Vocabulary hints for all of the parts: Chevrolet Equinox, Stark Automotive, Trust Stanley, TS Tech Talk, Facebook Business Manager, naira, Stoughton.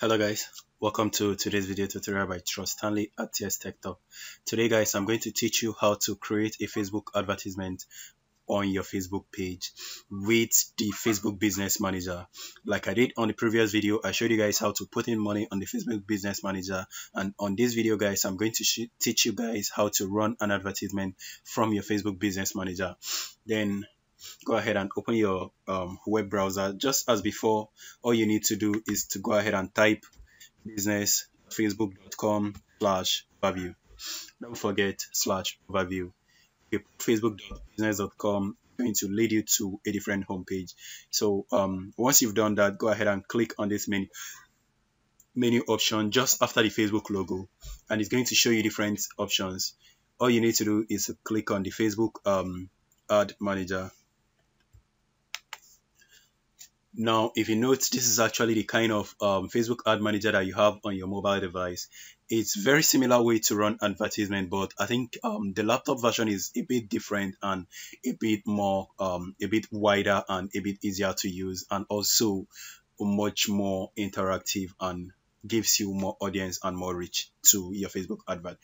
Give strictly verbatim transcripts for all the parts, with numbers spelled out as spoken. Hello guys, welcome to today's video tutorial by Trust Stanley at T S Tech Talk. Today guys, I'm going to teach you how to create a Facebook advertisement on your Facebook page with the Facebook Business Manager. Like I did on the previous video, I showed you guys how to put in money on the Facebook Business Manager, and on this video guys, I'm going to teach you guys how to run an advertisement from your Facebook Business Manager. Then go ahead and open your um, web browser. Just as before, all you need to do is to go ahead and type business facebook dot com slash overview. Don't forget slash overview. Okay, facebook dot business dot com is going to lead you to a different homepage. So um, once you've done that, go ahead and click on this menu menu option just after the Facebook logo, and it's going to show you different options. All you need to do is to click on the Facebook um, Ad Manager. Now, if you note, this is actually the kind of um, Facebook Ad Manager that you have on your mobile device. It's very similar way to run advertisement, but I think um, the laptop version is a bit different and a bit more, um, a bit wider and a bit easier to use, and also much more interactive and gives you more audience and more reach to your Facebook advert.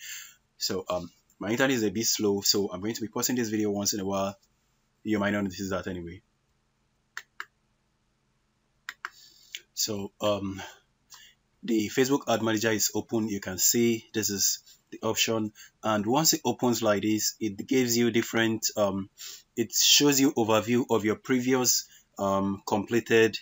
So um, my internet is a bit slow, so I'm going to be posting this video once in a while. You might not notice that anyway. So um, the Facebook Ad Manager is open. You can see this is the option, and once it opens like this, it gives you different, um, it shows you overview of your previous um, completed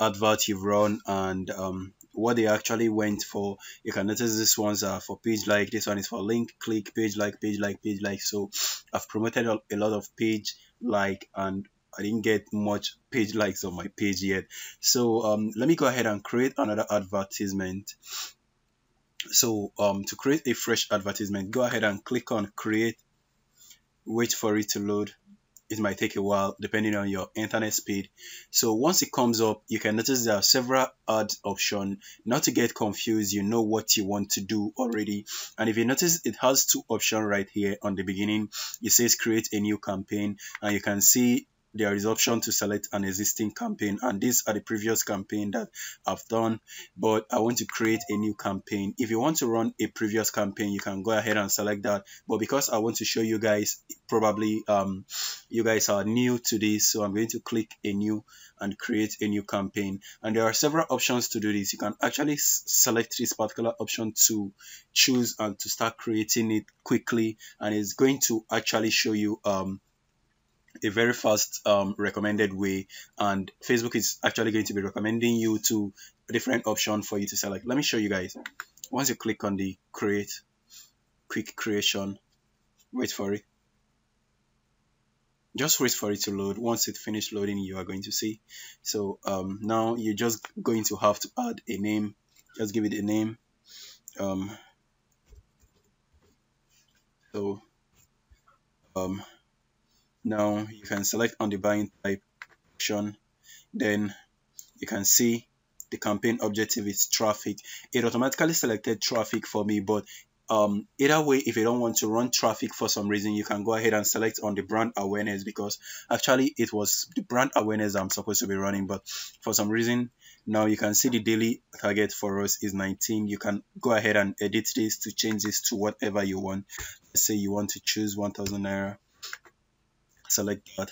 advert you've run, and um, what they actually went for. You can notice this one's are for page like, this one is for link click, page like, page like, page like. So I've promoted a lot of page like, and I didn't get much page likes on my page yet. So um, let me go ahead and create another advertisement. So um, to create a fresh advertisement, go ahead and click on create. Wait for it to load. It might take a while depending on your internet speed. So once it comes up, you can notice there are several ad options. Not to get confused, you know what you want to do already. And if you notice, it has two options right here on the beginning. It says create a new campaign, and you can see there is option to select an existing campaign, and these are the previous campaign that I've done, but I want to create a new campaign. If you want to run a previous campaign, you can go ahead and select that, but because I want to show you guys, probably um, you guys are new to this, so I'm going to click a new and create a new campaign. And there are several options to do this. You can actually select this particular option to choose and to start creating it quickly, and it's going to actually show you um, a very fast um, recommended way, and Facebook is actually going to be recommending you to a different option for you to select. Let me show you guys. Once you click on the create, quick creation, wait for it. Just wait for it to load. Once it finishes loading, you are going to see. So um, now you're just going to have to add a name. Just give it a name. Um, so um, now you can select on the buying type option. Then you can see the campaign objective is traffic. It automatically selected traffic for me, but um, either way, if you don't want to run traffic for some reason, you can go ahead and select on the brand awareness, because actually it was the brand awareness I'm supposed to be running, but for some reason, now you can see the daily target for us is nineteen. You can go ahead and edit this to change this to whatever you want. Let's say you want to choose one thousand naira. Select that,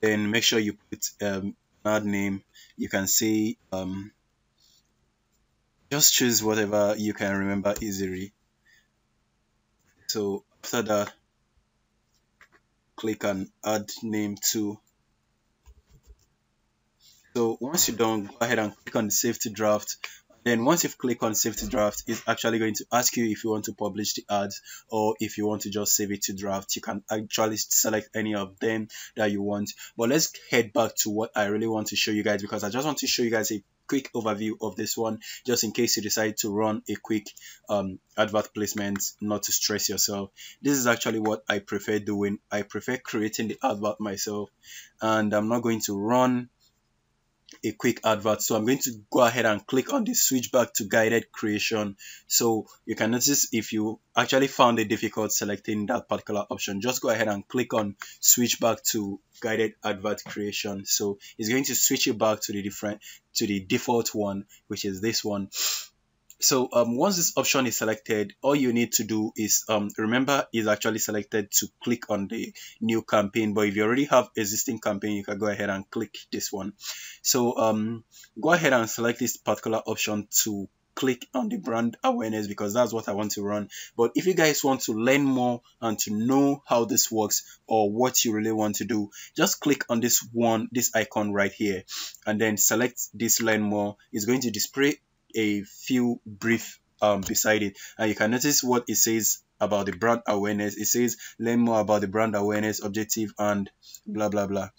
then make sure you put um, ad name. You can see um, just choose whatever you can remember easily. So after that, click on add name to. So once you're done, go ahead and click on the save to draft. Then once you click on save to draft, it's actually going to ask you if you want to publish the ads or if you want to just save it to draft. You can actually select any of them that you want. But let's head back to what I really want to show you guys, because I just want to show you guys a quick overview of this one, just in case you decide to run a quick um, advert placement, not to stress yourself. This is actually what I prefer doing. I prefer creating the advert myself, and I'm not going to run a quick advert. So I'm going to go ahead and click on the switch back to guided creation. So you can notice if you actually found it difficult selecting that particular option, just go ahead and click on switch back to guided advert creation. So it's going to switch you back to the different to the default one, which is this one. So um, once this option is selected, all you need to do is, um, remember, is actually selected to click on the new campaign. But if you already have existing campaign, you can go ahead and click this one. So um, go ahead and select this particular option to click on the brand awareness, because that's what I want to run. But if you guys want to learn more and to know how this works or what you really want to do, just click on this one, this icon right here, and then select this learn more. It's going to display a few brief um beside it, and you can notice what it says about the brand awareness. It says learn more about the brand awareness objective and blah blah blah.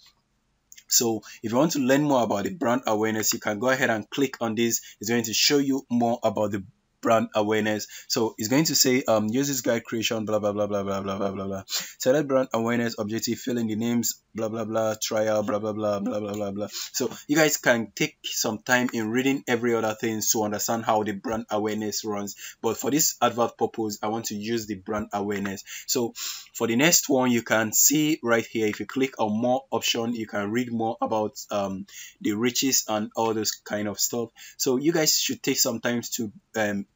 So if you want to learn more about the brand awareness, you can go ahead and click on this. It's going to show you more about the brand awareness. So it's going to say um use this guide creation blah blah blah blah blah blah blah blah. Select brand awareness objective, fill in the names blah blah blah, trial blah blah blah blah blah blah. So you guys can take some time in reading every other thing to understand how the brand awareness runs, but for this advert purpose I want to use the brand awareness. So for the next one, you can see right here, if you click on more option, you can read more about um the riches and all those kind of stuff. So you guys should take some time to um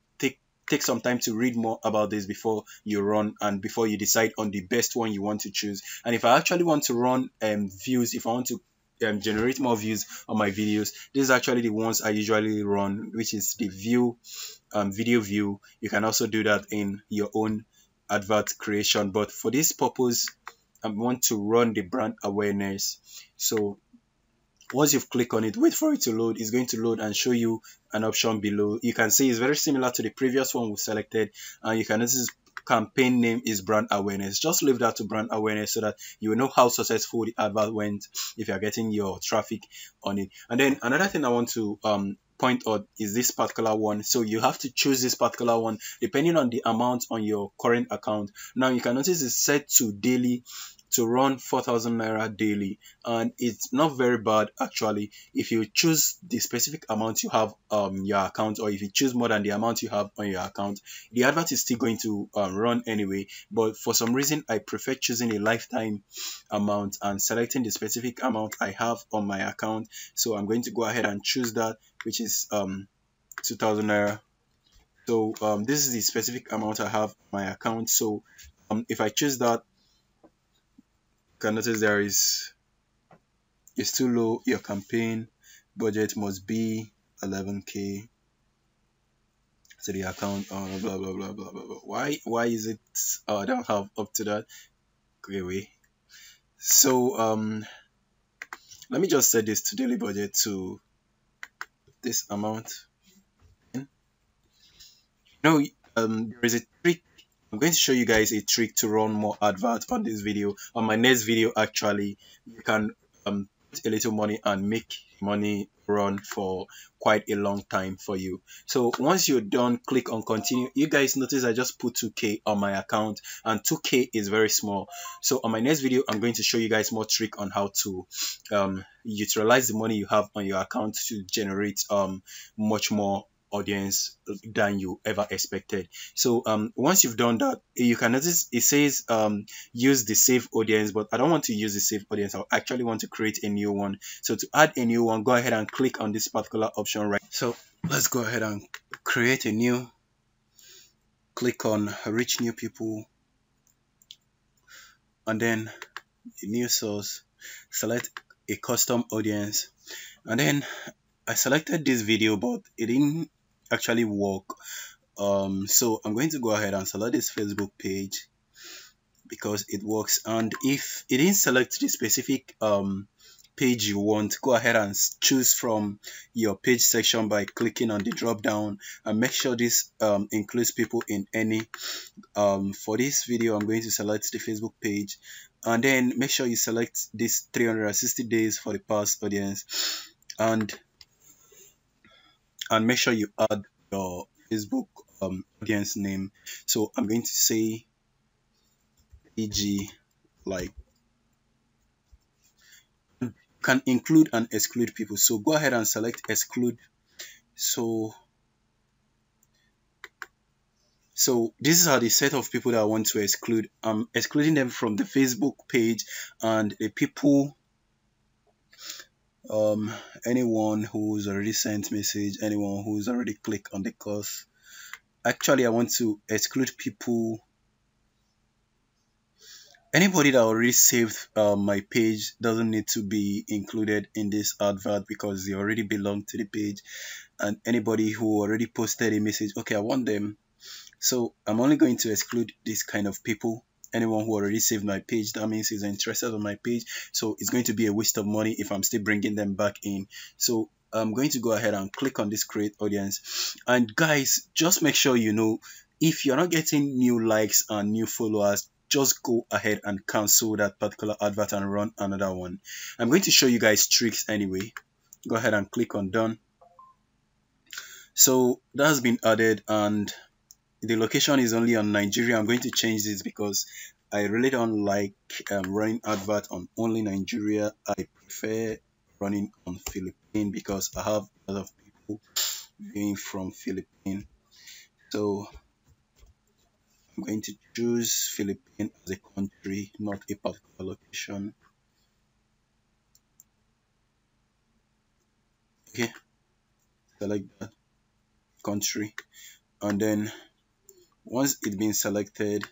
Take some time to read more about this before you run and before you decide on the best one you want to choose. And if I actually want to run um, views, if I want to um, generate more views on my videos, this is actually the ones I usually run, which is the view, um, video view. You can also do that in your own advert creation. But for this purpose, I want to run the brand awareness. So once you've clicked on it, wait for it to load. It's going to load and show you an option below. You can see it's very similar to the previous one we selected, and you can notice campaign name is brand awareness. Just leave that to brand awareness so that you will know how successful the advert went if you're getting your traffic on it. And then another thing I want to um point out is this particular one. So you have to choose this particular one depending on the amount on your current account. Now you can notice it's set to daily, to run four thousand naira daily, and it's not very bad actually. If you choose the specific amount you have on um, your account, or if you choose more than the amount you have on your account, the advert is still going to um, run anyway. But for some reason I prefer choosing a lifetime amount and selecting the specific amount I have on my account. So I'm going to go ahead and choose that, which is um two thousand naira. So um, this is the specific amount I have on my account. So um, if I choose that, can notice there is it's too low. Your campaign budget must be eleven K to the account, uh, blah, blah blah blah blah blah. Why why is it uh, I don't have up to that? Okay, wait. So um let me just set this to daily budget to this amount. No, um there is a trick. I'm going to show you guys a trick to run more adverts on this video. On my next video, actually, you can um, put a little money and make money run for quite a long time for you. So once you're done, click on continue. You guys notice I just put two K on my account, and two K is very small. So on my next video, I'm going to show you guys more trick on how to um, utilize the money you have on your account to generate um, much more audience than you ever expected. So um once you've done that, you can notice it says um use the save audience, but I don't want to use the save audience. I actually want to create a new one. So to add a new one, go ahead and click on this particular option right. So let's go ahead and create a new. Click on reach new people, and then the new source, select a custom audience. And then I selected this video, but it didn't actually work. Um, so I'm going to go ahead and select this Facebook page because it works. And if it didn't select the specific um, page you want, go ahead and choose from your page section by clicking on the drop down, and make sure this um, includes people in any. Um, for this video, I'm going to select the Facebook page, and then make sure you select this three hundred sixty days for the past audience, and and make sure you add your Facebook um, audience name. So I'm going to say E G like. You can include and exclude people. So go ahead and select exclude. So, so these are the set of people that I want to exclude. I'm excluding them from the Facebook page and the people, um, anyone who's already sent message, anyone who's already clicked on the course. Actually, I want to exclude people, anybody that already saved uh, my page doesn't need to be included in this advert because they already belong to the page, and anybody who already posted a message, okay, I want them. So I'm only going to exclude this kind of people. Anyone who already saved my page, that means is interested on my page. So it's going to be a waste of money if I'm still bringing them back in. So I'm going to go ahead and click on this create audience. And guys, just make sure you know, if you're not getting new likes and new followers, just go ahead and cancel that particular advert and run another one. I'm going to show you guys tricks anyway. Go ahead and click on done. So that has been added and the location is only on Nigeria. I'm going to change this because I really don't like um, running advert on only Nigeria. I prefer running on Philippines because I have a lot of people being from Philippines. So I'm going to choose Philippines as a country, not a particular location. Okay, select that country, and then once it's been selected,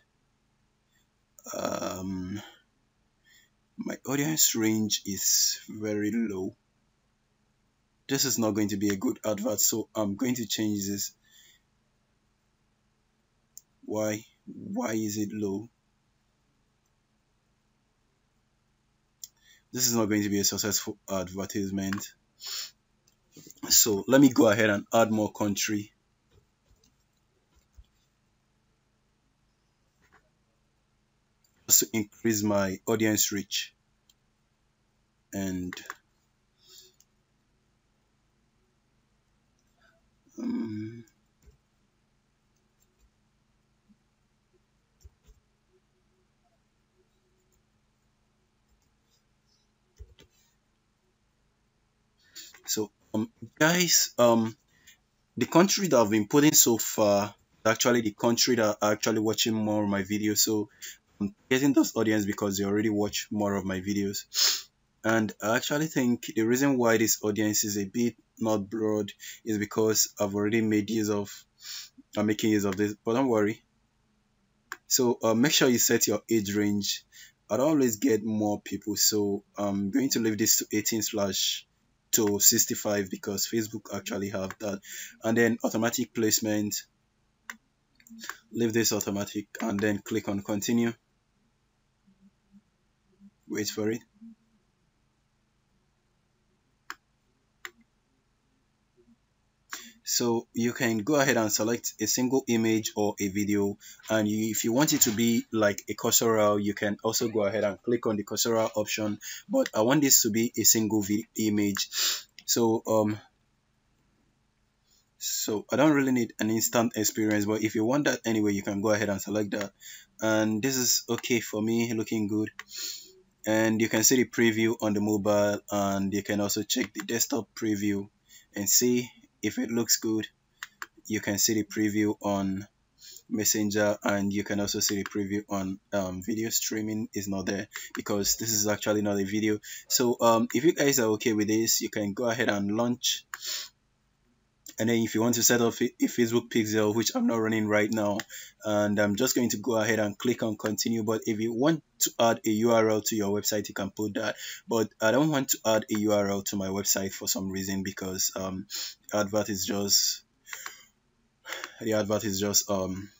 um, my audience range is very low. This is not going to be a good advert, so I'm going to change this. Why? Why is it low? This is not going to be a successful advertisement. So let me go ahead and add more country. Just to increase my audience reach. And um, So, um, guys, um, the country that I've been putting so far, actually the country that are actually watching more of my videos. So, I'm getting those audience because they already watch more of my videos. And I actually think the reason why this audience is a bit not broad is because I've already made use of, I'm making use of this, but don't worry. So, uh, make sure you set your age range. I don't always get more people, so I'm going to leave this to eighteen slash to sixty-five because Facebook actually have that. And then automatic placement, leave this automatic, and then click on continue. Wait for it. So you can go ahead and select a single image or a video, and you, if you want it to be like a cursoral, you can also go ahead and click on the cursoral option, but I want this to be a single video image. So um so I don't really need an instant experience, but if you want that anyway, you can go ahead and select that, and this is okay for me, looking good. And you can see the preview on the mobile, and you can also check the desktop preview and see if it looks good. You can see the preview on Messenger, and you can also see the preview on um, video streaming is not there because this is actually not a video. So um, if you guys are okay with this, you can go ahead and launch. And then if you want to set up a Facebook pixel, which I'm not running right now, and I'm just going to go ahead and click on continue. But if you want to add a U R L to your website, you can put that. But I don't want to add a U R L to my website for some reason because um, advert is just the advert is just um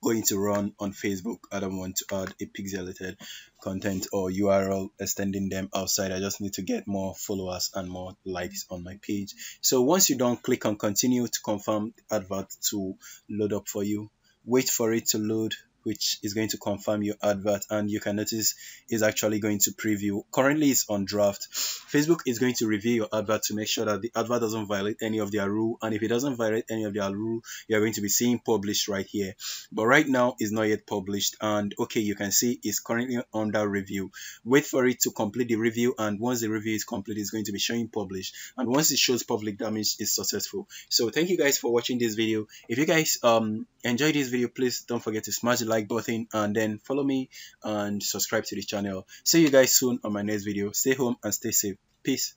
going to run on Facebook. I don't want to add a pixelated content or U R L extending them outside. I just need to get more followers and more likes on my page. So once you're done, click on continue to confirm the advert to load up for you. Wait for it to load, which is going to confirm your advert, and you can notice is actually going to preview. Currently it's on draft. Facebook is going to review your advert to make sure that the advert doesn't violate any of their rule, and if it doesn't violate any of their rule, you're going to be seeing published right here. But right now it's not yet published, and okay, you can see it's currently under review. Wait for it to complete the review, and once the review is complete, it's going to be showing published, and once it shows public, that means it's successful. So thank you guys for watching this video. If you guys um enjoyed this video, please don't forget to smash the like button and then follow me and subscribe to this channel. See you guys soon on my next video. Stay home and stay safe. Peace.